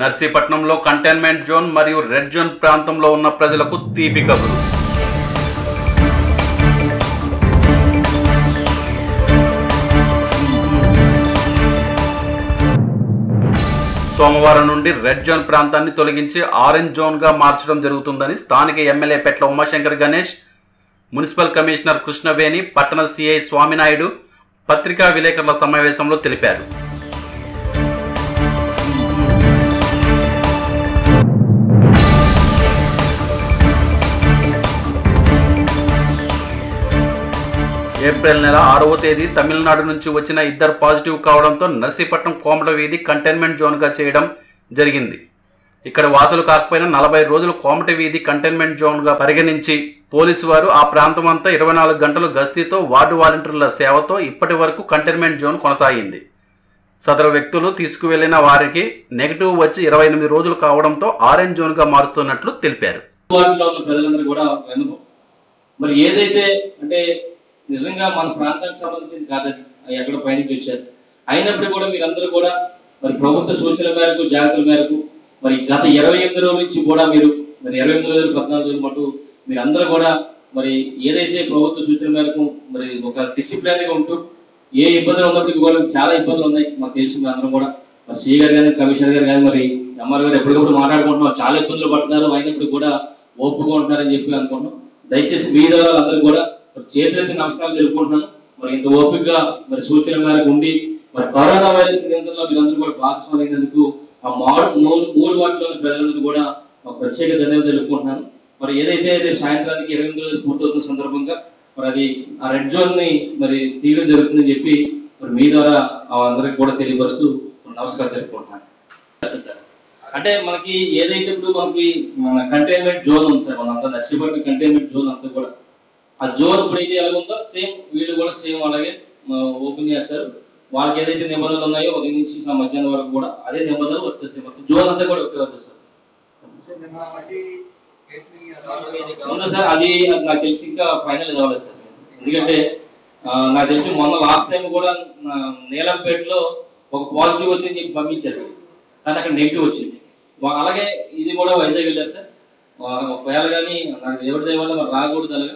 నర్సీపట్నంలో containment zone మరియు red zone ప్రాంతంలో ఉన్న ప్రజలకు తీపి కబురు. సోమవారం నుండి రెడ్ జోన్ ప్రాంతాన్ని తొలగించి ఆరెంజ్ జోన్గా మార్చడం జరుగుతుందని స్థానిక MLA Petla Umashankar Ganesh, municipal commissioner Krishnaveni, పట్టణ సిఐ స్వామి నాయడూ పత్రికా విలేకరుల సమావేశంలో తెలిపారు. ఏప్రిల్ నెల 6వ తేదీ తమిళనాడు నుంచి వచ్చిన ఇద్దరు పాజిటివ్ కావడంతో నర్సీపట్నం కోమడ వీధి కంటైన్మెంట్ జోన్గా చేయడం జరిగింది. ఇక్కడ వాసులు కాకపోయినా 40 రోజులు కోమట వీధి కంటైన్మెంట్ జోన్గా పరిగణించి పోలీసు వారు ఆ ప్రాంతం అంతా 24 గంటలు గస్తీతో వార్డు వాలంటీర్ల సేవతో ఇప్పటి వరకు కంటైన్మెంట్ జోన్ కొనసాగింది. సదరు వ్యక్తులు తీసుకువెళ్లిన వారికి నెగిటివ్ వచ్చి 28 రోజులు కావడంతో ఆరెంజ్ జోన్గా మారుస్తున్నట్లు తెలిపారు. నిజంగా మన ప్రాంతానికి సంబంధించింది కాదండి, ఎక్కడ పైనకి వచ్చారు అయినప్పుడు కూడా మీరందరూ కూడా మరి ప్రభుత్వ సూచనల మేరకు జాగ్రత్తల మేరకు మరి గత 28 రోజుల నుంచి కూడా మీరు మరి 28 రోజులు 14 రోజుల మటు మీరందరూ కూడా మరి ఏదైతే ప్రభుత్వ సూచనల మేరకు మరి ఒక డిసిప్లిన్గా ఉంటూ ఏ ఇబ్బందులు ఉన్నప్పటికీ కూడా చాలా ఇబ్బందులు ఉన్నాయి మా దేశంలో అందరూ కూడా. మరి సీ గారు కానీ కమిషనర్ గారు కానీ మరి ఎంఆర్ గారు ఎప్పటికప్పుడు మాట్లాడుకుంటున్నారు, చాలా ఇబ్బందులు పడుతున్నారు, అయినప్పుడు కూడా ఓపుగా ఉంటున్నారని చెప్పి అనుకుంటున్నాం. దయచేసి మీద అందరూ కూడా చేతులైతే నమస్కారం తెలుపుకుంటున్నాను. మరి ఇంత ఓపికగా మరి సూచనల మేరకు ఉండి మరి కరోనా వైరస్ నియంత్రణలో మీరందరూ కూడా భాగస్వామ్యం అయినందుకు ఆ మూడు వార్డులోని ప్రజలందరూ కూడా ఒక ప్రత్యేక ధన్యవాదాలు తెలుపుకుంటున్నాను. మరి ఏదైతే రేపు సాయంత్రానికి 28 రోజులు పూర్తవుతున్న సందర్భంగా మరి అది ఆ రెడ్ జోన్ ని మరి తీయడం జరుగుతుందని చెప్పి మరి మీ ద్వారా అందరికి కూడా తెలియపరుస్తూ నమస్కారం తెలుపుకుంటున్నాను. సార్ అంటే మనకి ఏదైతే ఇప్పుడు మనకి మన కంటైన్మెంట్ జోన్ ఉంది సార్, మనంతా నర్సీపట్నం కంటైన్మెంట్ జోన్ అంతా కూడా ఆ జోన్ ఇప్పుడు అయితే ఎలా ఉందో సేమ్ వీళ్ళు కూడా సేమ్ అలాగే ఓపెన్ చేస్తారు. వాళ్ళకి ఏదైతే నిబంధనలు ఉన్నాయో ఉదయం నుంచి మధ్యాహ్నం వరకు కూడా అదే నిబంధనలు వచ్చేస్తాయి. మొత్తం జోన్ అంతా కూడా ఒకే వచ్చేస్తారు. అవునా సార్, అది నాకు తెలిసి ఇంకా ఫైనల్ కావాలి సార్. ఎందుకంటే నాకు తెలిసి మొన్న లాస్ట్ టైం కూడా నీలంపేటలో ఒక పాజిటివ్ వచ్చింది చెప్పి పంపించారు, కానీ అక్కడ నెగిటివ్ వచ్చింది. అలాగే ఇది కూడా వైజాగ్ వెళ్ళారు సార్. ఒకవేళ కానీ నాకు ఎవరి దయ వల్ల మరి రాకూడదు, అలాగే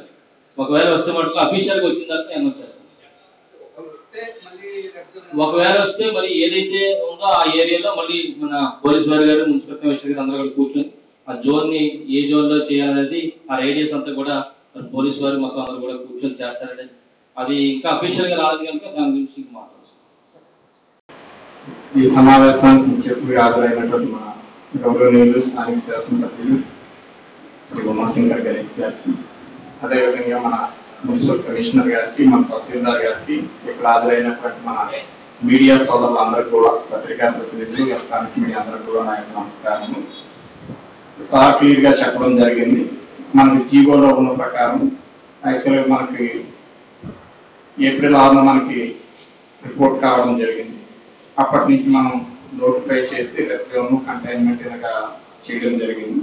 ఒకవేళ వస్తే మటుకు అఫీషియల్గా వచ్చిన తర్వాత అనౌన్స్ చేస్తాం. ఒకవేళ వస్తే మరి ఏదైతే ఉందో ఆ ఏరియాలో మళ్ళీ మన పోలీస్ వారి గారు, మున్సిపల్ కమిషనర్ గారు అందరూ కూడా కూర్చొని ఆ జోన్ ని ఏ జోన్ లో చేయాలనేది ఆ రేడియస్ అంతా కూడా పోలీస్ వారు మొత్తం అందరూ కూడా కూర్చొని చేస్తారంటే అది ఇంకా అఫీషియల్ గా రాదు కనుక దాని గురించి మాట్లాడుతుంది. ఈ సమావేశానికి ముఖ్యంగా హాజరైనటువంటి మా గౌరవనీయులు స్థానిక శాసనసభ్యులు శ్రీ ఉమాశంకర్ గణేష్ గారికి, అదేవిధంగా మన మున్సిపల్ కమిషనర్ గారికి, మన తహసీల్దార్ గారికి, ఇక్కడ హాజరైనటువంటి మన మీడియా సోదరులందరికీ కూడా, పత్రికా ప్రతినిధులు, ఎలక్ట్రానిక్ మీడియా అందరూ కూడా నా యొక్క నమస్కారము. చాలా క్లియర్గా చెప్పడం జరిగింది. మనకి జీవోలో ఉన్న ప్రకారం యాక్చువల్గా మనకి ఏప్రిల్ 6న మనకి రిపోర్ట్ కావడం జరిగింది. అప్పటి నుంచి మనం నోటిఫై చేసి రెడ్జోన్ కంటైన్మెంట్ ఇలాగా చేయడం జరిగింది.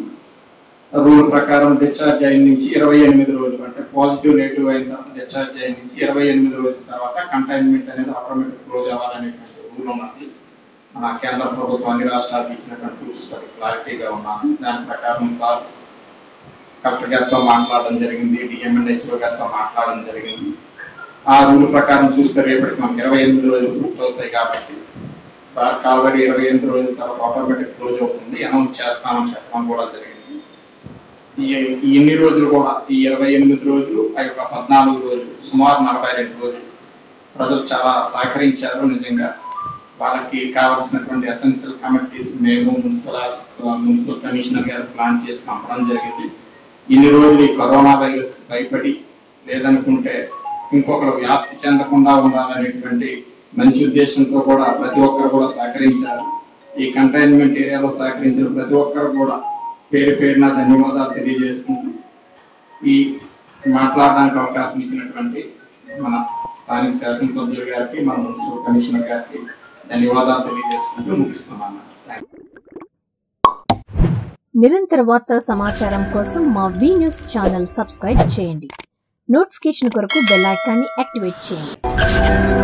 రూల్ ప్రకారం డిశ్చార్జ్ అయిన నుంచి 28 రోజులు అంటే పాజిటివ్ నెగిటివ్ అయిన తర్వాత డిశ్చార్జ్ అయిన నుంచి 28 రోజుల తర్వాత కంటైన్మెంట్ అనేది ఆటోమేటిక్ క్లోజ్ అవ్వాలనేటువంటి రూల్ ఉన్నది. మన కేంద్ర ప్రభుత్వం అన్ని రాష్ట్రాలకు ఇచ్చినటువంటి రూల్స్ క్లారిటీగా ఉన్నాను. దాని ప్రకారం సార్ కలెక్టర్ గారితో మాట్లాడడం జరిగింది, డిఎంఎన్హెచ్ఓ గారితో మాట్లాడడం జరిగింది. ఆ రూల్ ప్రకారం చూస్తే రేపటికి మనకి 28 రోజులు పూర్తవుతాయి కాబట్టి సార్ కాబట్టి 28 రోజుల తర్వాత ఆటోమేటిక్ క్లోజ్ అవుతుంది, అనౌన్స్ చేస్తామని చెప్పడం కూడా జరిగింది. ఎన్ని రోజులు కూడా ఈ 28 రోజులు ఆ యొక్క 14 రోజులు సుమారు 42 రోజులు ప్రజలు చాలా సహకరించారు. నిజంగా వాళ్ళకి కావాల్సినటువంటి ఎసెన్షియల్ కమిటీస్ మేము మున్సిపల్ కమిషనర్ గారు ప్లాన్ చేసి పంపడం జరిగింది. ఇన్ని రోజులు ఈ కరోనా వైరస్ భయపడి లేదనుకుంటే ఇంకొకరు వ్యాప్తి చెందకుండా ఉండాలనేటువంటి మంచి ఉద్దేశంతో కూడా ప్రతి ఒక్కరు కూడా సహకరించారు. ఈ కంటైన్మెంట్ ఏరియాలో సహకరించిన ప్రతి ఒక్కరు కూడా పేరు పేరున ధన్యవాదాలు తెలియజేసుకుంటూ ఈ మాట్లాడడానికి అవకాశం ఇచ్చినటువంటి మన స్థానిక శాసనసభ్యులు గారికి, మన మున్సిపల్ కమిషనర్ గారికి ధన్యవాదాలు తెలియజేసుకుంటూ ముగిస్తున్నాను. నిరంతర వార్తల సమాచారం కోసం మా వి న్యూస్ ఛానల్ సబ్స్క్రైబ్ చేయండి. నోటిఫికేషన్ కొరకు బెల్ ఐకాన్ని యాక్టివేట్ చేయండి.